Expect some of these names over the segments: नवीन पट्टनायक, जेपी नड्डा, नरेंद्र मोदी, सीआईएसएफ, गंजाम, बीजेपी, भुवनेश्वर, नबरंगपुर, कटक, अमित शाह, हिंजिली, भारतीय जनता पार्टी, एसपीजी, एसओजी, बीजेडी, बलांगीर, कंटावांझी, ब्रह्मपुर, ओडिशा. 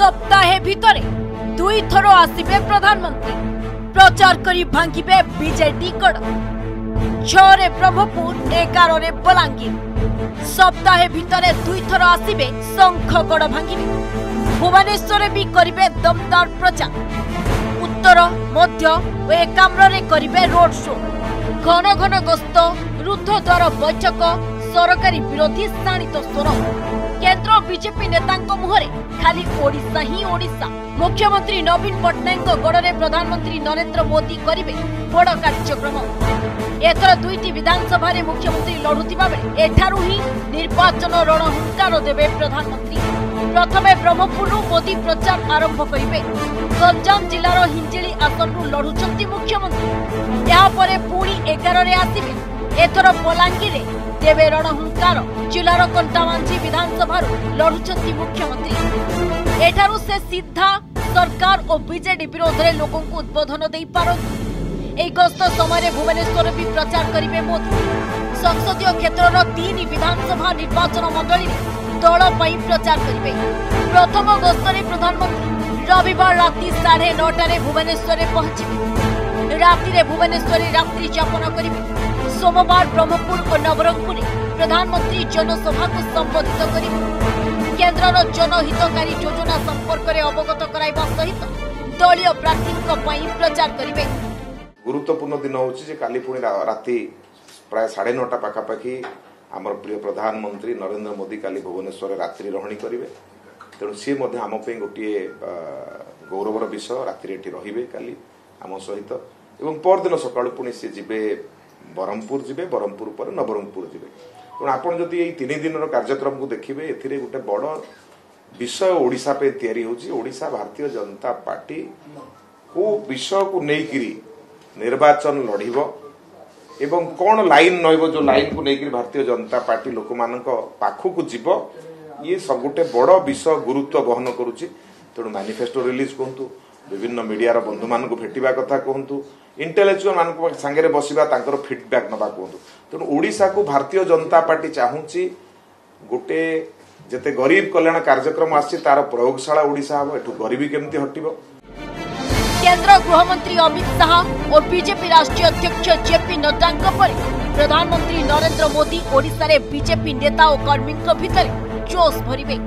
सप्ताह भितरे दुई थर आसिबे प्रधानमंत्री प्रचार करी भांगिबे बीजेपी गड़। 6 ब्रह्मपुर 11 बलांगीर सप्ताह भितरे दुई थर आसिबे शंख गड़ भांगिबे। भुवनेश्वर भी करिबे दमदार प्रचार। उत्तर मध्य और एकाम्रे करिबे रोड शो, घन घन गस्त, रुद्धद्वार बैठक, सरकारी विरोधी शाणित स्वर। केंद्र बीजेपी नेतांको मुहरे खाली ओडिशा ही ओडिशा। मुख्यमंत्री नवीन पट्टनायक गड़े प्रधानमंत्री नरेंद्र मोदी करिबे बड़ कार्यक्रम। एथर दुईटी विधानसभा मुख्यमंत्री लड़ुता बेले एठारू ही निर्वाचन रणहुंकार देवे प्रधानमंत्री। प्रथमे ब्रह्मपुर मोदी प्रचार आरंभ करिबे। गंजाम जिलार हिंजिली आसन लड़ुचंती मुख्यमंत्री। यापरे पुणी 11 आसिबे। एथर बलांगीर देवे रणहुंकार। जिलार कंटावांझी विधानसभा लड़ुचंती मुख्यमंत्री। एठारू से सीधा सरकार और बीजेडी विरोध में लोकों को उद्बोधन दे पारंती। गस्त समय भुवनेश्वर भी प्रचार करेंगे मोदी। संसदीय क्षेत्र 3 विधानसभा निर्वाचन मंडल दल प्रचार करेंगे। प्रथम गस्त प्रधानमंत्री रविवार राति 9:30 भुवनेश्वर पहुंचे। राति भुवनेश्वर रात्रि यापन करेंगे। सोमवार ब्रह्मपुर और नबरंगपुर में प्रधानमंत्री जनसभा को संबोधित करेंगे। केंद्र जनहितकारी योजना संपर्क में अवगत कराइबा सहित दलीय प्रार्थीों प्रचार करेंगे। गुरुत्वपूर्ण दिन होची काली पुणी राति प्राय 9:30 पाखापाखि आमर प्रिय प्रधानमंत्री नरेंद्र मोदी काली भुवनेश्वर रात्रि रहणी करेंगे। तेणु सी आम गोटे गौरवर विषय राति रे काली आम सहित एवं परदिन सकाळु पुणी सी जिबे ब्रह्मपुर जी ब्रह्मपुर पर नबरंगपुर जी। तेना आपड़ जब ये 3 दिन कार्यक्रम को देखिए एथि गोटे बड़ विषय ओडिशा पे तैयारी ओडिशा भारतीय जनता पार्टी को विषय को लेकर निर्वाचन लड़ब एवं कौन लाइन नईब जो लाइन को लेकर भारतीय जनता पार्टी लोक मान पाखक जीव ये सब गोटे बड़ विषय गुरुत्व बहन करुच्ची। तेणु मैनिफेस्टो रिलीज कहतु विभिन्न मीडिया बंधु मान भेटा कथा कहतु इंटेलेक्चुअल मान सांगे बसवा फिडबैक ना कहतु। तेणु ओडिशा को भारतीय जनता पार्टी चाहूँगी गोटे जेते गरीब कल्याण कार्यक्रम आसी तार प्रयोगशाला ओडिशा हम एठू गरीबी केमती हटिबो। केंद्र गृहमंत्री अमित शाह और बीजेपी राष्ट्रीय अध्यक्ष जेपी नड्डा प्रधानमंत्री नरेंद्र मोदी ओडिशा रे बीजेपी नेता और कर्मी भितर जोश भरवे।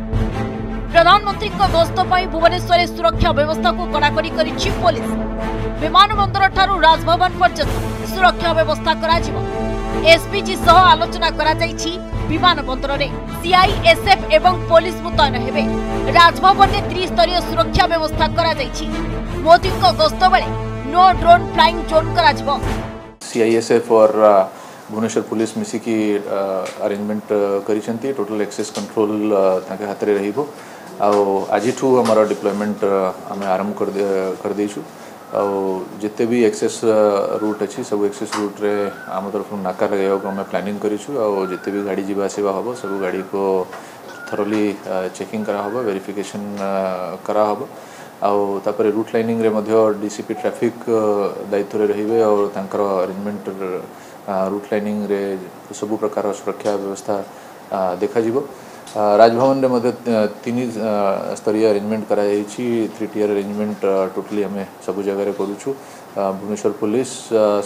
प्रधानमंत्री गस्त भुवनेश्वर सुरक्षा व्यवस्था को कड़ाकड़ी कर पुलिस। विमानबंदर ठारू राजभवन पर्यंत सुरक्षा व्यवस्था एसपीजी सह आलोचना विमानबंदर में सीआईएसएफ एवं पुलिस मुतयन हेबे। राजभवन में त्रिस्तरीय सुरक्षा व्यवस्था मोदी गस्त बेले no drone flying zone सीआईएसएफ और भुवनेश्वर पुलिस मिसिकी अरेंजमेंट करिसेंती। टोटल एक्सेस कंट्रोल ताके हाथ रे रहिबो। आज हमारा डिप्लॉयमेंट आम आरंभ कर देचु। जिते भी एक्सेस रूट अच्छी सब एक्सेस रूट रे आम तरफ नाका लगाइबा आम प्लानिंग करिचु। जिते भी गाड़ी जीवा आसवा हम सब गाड़ी को थरोली चेकिंग करा होबो, वेरिफिकेशन करा होबो। तापर रूट लाइनिंग रे मध्य डीसीपी ट्रैफिक दायित्व रे रहिबे और तांकर अरेंजमेंट रूट लाइनिंग रे सब प्रकार सुरक्षा व्यवस्था देखा जीवो। राजभवन में मध्य 3 स्तरीय अरेंजमेंट कराई 3 टीयर अरेंजमेंट टोटली हमें सब जगह करूँ। भुवनेश्वर police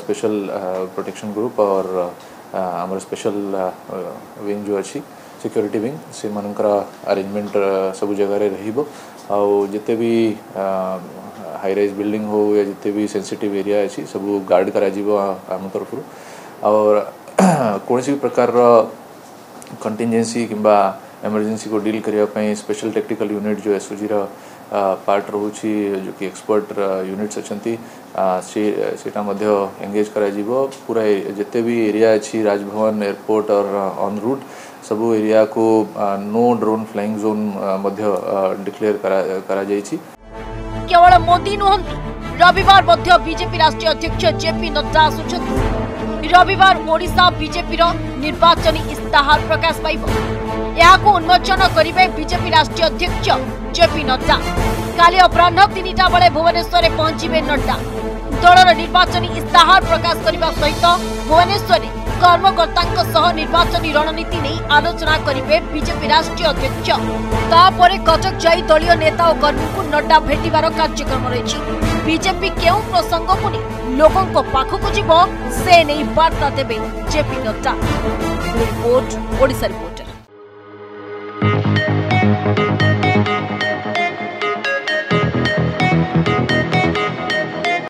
special protection group और आमर स्पेशल विंग जो अच्छी सिक्योरिटी विंग से मानकर अरेंजमेंट सब जगह रही। जिते भी हाई राइज बिल्डिंग हो या जिते भी सेंसिटिव एरिया अच्छी सब गार्ड करा आम तरफ और कौन भी प्रकार कंटिजेन्सी किंबा एमरजेंसी को डील करने स्पेशल टेक्निकल यूनिट जो एसओजी रा पार्ट रोची जो कि एक्सपर्ट यूनिट्स अच्छा सेटा मध्य एंगेज करा जीवो। पूरा जिते भी एरिया अच्छी राजभवन एयरपोर्ट और ऑन रूट सब एरिया को नो ड्रोन फ्लाइंग जोन मध्य डिक्लेयर करा जायछि। केवल मोदी नुहंती रविवार मध्य बीजेपी राष्ट्रीय अध्यक्ष जेपी नड्डा आसुछंती। रविवार ओडिशा बीजेपी रो निर्वाचनी इस्ताहार प्रकाश पाइबो। यहाको उन्मोचन करेंगे बीजेपी राष्ट्रीय अध्यक्ष जेपी नड्डा। काली अपराह्न 3टा बेले भुवनेश्वर पहुंचे नड्डा। दलर निर्वाचनी इस्ताहार प्रकाश करने सहित भुवनेश्वर कर्मकर्ता निर्वाचन रणनीति नहीं आलोचना करेंगे बीजेपी राष्ट्रीय अध्यक्ष। कटक जाई दलीय नेता और कर्मी को नड्डा भेटार कार्यक्रम रही। बीजेपी क्यों प्रसंग को नहीं लोगों को पाखक जीव से नहीं वार्ता देवे जेपी नड्डा। Report ओडिशा reporter.